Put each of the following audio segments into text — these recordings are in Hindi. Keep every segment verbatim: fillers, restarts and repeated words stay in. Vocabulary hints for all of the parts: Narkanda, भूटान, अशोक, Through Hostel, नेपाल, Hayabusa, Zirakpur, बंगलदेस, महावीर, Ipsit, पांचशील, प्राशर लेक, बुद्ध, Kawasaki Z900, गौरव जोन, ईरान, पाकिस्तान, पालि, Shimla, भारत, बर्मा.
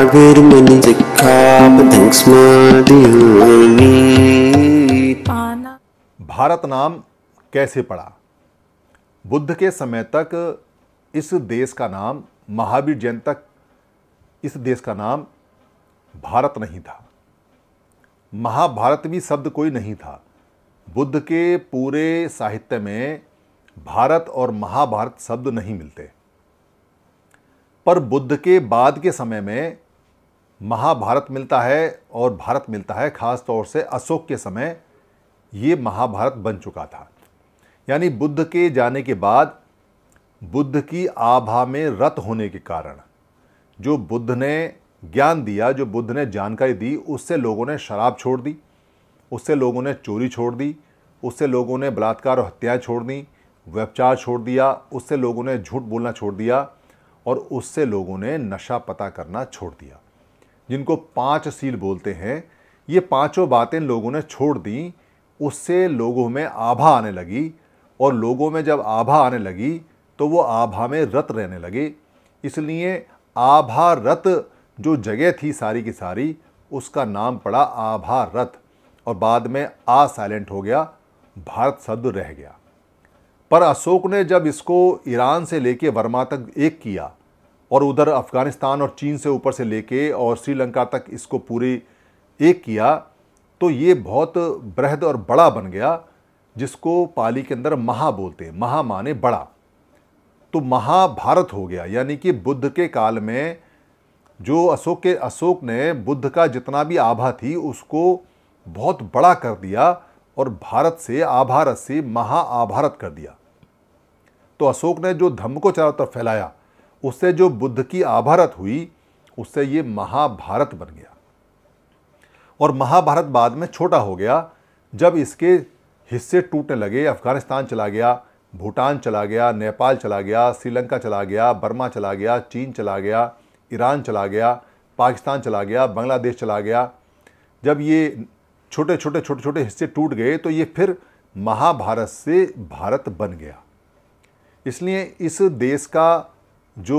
महावीर मुनि भारत नाम कैसे पड़ा। बुद्ध के समय तक इस देश का नाम, महावीर जैन तक इस देश का नाम भारत नहीं था। महाभारत भी शब्द कोई नहीं था। बुद्ध के पूरे साहित्य में भारत और महाभारत शब्द नहीं मिलते, पर बुद्ध के बाद के समय में महाभारत मिलता है और भारत मिलता है। ख़ास तौर से अशोक के समय ये महाभारत बन चुका था। यानी बुद्ध के जाने के बाद, बुद्ध की आभा में रत होने के कारण, जो बुद्ध ने ज्ञान दिया, जो बुद्ध ने जानकारी दी, उससे लोगों ने शराब छोड़ दी, उससे लोगों ने चोरी छोड़ दी, उससे लोगों ने बलात्कार और हत्याएँ छोड़ दी, व्यभिचार छोड़ दिया, उससे लोगों ने झूठ बोलना छोड़ दिया और उससे लोगों ने नशा पता करना छोड़ दिया, जिनको पांचशील बोलते हैं। ये पांचों बातें लोगों ने छोड़ दी, उससे लोगों में आभा आने लगी और लोगों में जब आभा आने लगी तो वो आभा में रत रहने लगे। इसलिए आभा रत जो जगह थी सारी की सारी, उसका नाम पड़ा आभा रत और बाद में आ साइलेंट हो गया, भारत शब्द रह गया। पर अशोक ने जब इसको ईरान से लेके वर्मा तक एक किया और उधर अफ़गानिस्तान और चीन से ऊपर से लेके और श्रीलंका तक इसको पूरी एक किया, तो ये बहुत बृहद और बड़ा बन गया, जिसको पाली के अंदर महा बोलते हैं। महा माने बड़ा, तो महाभारत हो गया। यानी कि बुद्ध के काल में जो अशोक के अशोक ने बुद्ध का जितना भी आभा थी उसको बहुत बड़ा कर दिया और भारत से, आभारत से महाआभारत कर दिया। तो अशोक ने जो धम्म को चारों तरफ फैलाया, उससे जो बुद्ध की आभारत हुई, उससे ये महाभारत बन गया। और महाभारत बाद में छोटा हो गया, जब इसके हिस्से टूटने लगे। अफगानिस्तान चला गया, भूटान चला गया, नेपाल चला गया, श्रीलंका चला गया, बर्मा चला गया, चीन चला गया, ईरान चला गया, पाकिस्तान चला गया, बांग्लादेश चला गया। जब ये छोटे छोटे छोटे छोटे हिस्से टूट गए तो ये फिर महाभारत से भारत बन गया। इसलिए इस देश का जो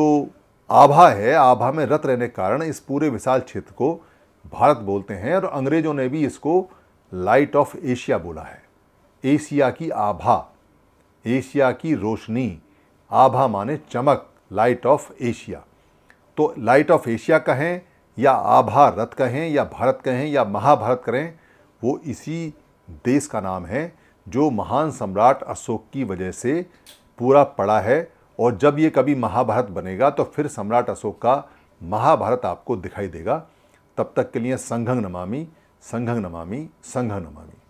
आभा है, आभा में रत रहने के कारण इस पूरे विशाल क्षेत्र को भारत बोलते हैं। और अंग्रेज़ों ने भी इसको लाइट ऑफ एशिया बोला है। एशिया की आभा, एशिया की रोशनी, आभा माने चमक, लाइट ऑफ एशिया। तो लाइट ऑफ एशिया कहें या आभा रत कहें या भारत कहें या महाभारत करें, वो इसी देश का नाम है जो महान सम्राट अशोक की वजह से पूरा पड़ा है। और जब ये कभी महाभारत बनेगा तो फिर सम्राट अशोक का महाभारत आपको दिखाई देगा। तब तक के लिए संघं नमामि, संघं नमामि, संघं नमामि।